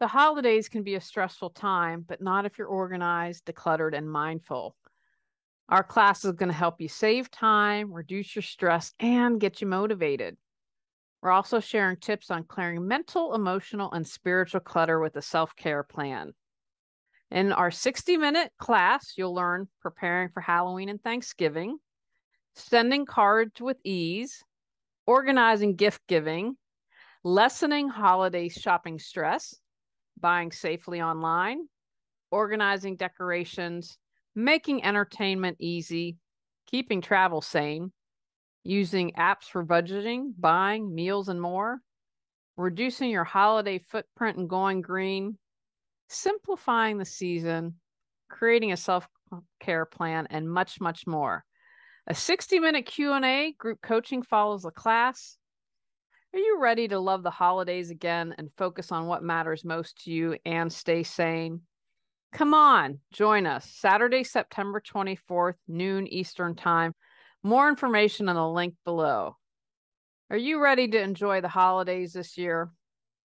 The holidays can be a stressful time, but not if you're organized, decluttered, and mindful. Our class is going to help you save time, reduce your stress, and get you motivated. We're also sharing tips on clearing mental, emotional, and spiritual clutter with a self-care plan. In our 60-minute class, you'll learn preparing for Halloween and Thanksgiving, sending cards with ease, organizing gift giving, lessening holiday shopping stress, buying safely online, organizing decorations, making entertainment easy, keeping travel sane, using apps for budgeting, buying, meals, and more, reducing your holiday footprint and going green, simplifying the season, creating a self-care plan, and much, much more. A 60-minute Q&A group coaching follows the class. Are you ready to love the holidays again and focus on what matters most to you and stay sane? Come on, join us Saturday, September 24th, noon Eastern Time. More information on the link below. Are you ready to enjoy the holidays this year?